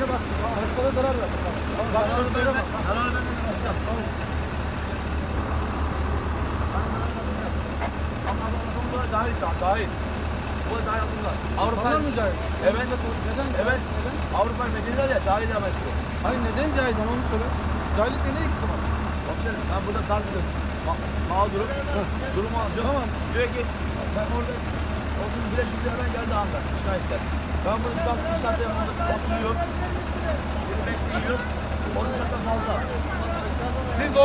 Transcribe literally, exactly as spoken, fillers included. Önce bak, arkada zarar var. Bak, zarar var. Zarar var. Dahil, dahil. Bu da dahil bunlar. Avrupalılar mı cahil? Evet. Neden? Evet. Avrupalılar medeniler ya, cahil hemen istiyor. Hayır, neden cahil? Bana onu soruyoruz. Cahillikle ne ikisi var? Bak canım, ben burada tartılıyorum. Bak, mağdurum. Durumu alacağım. Tamam. Direkt git. Ben orada otuz bire şimdi hemen geldi anda. Şahitler. Ben bunu bir saat, bir saatte yanımda oturuyorum. Beni bekliyor. Onun zaten fazla. Siz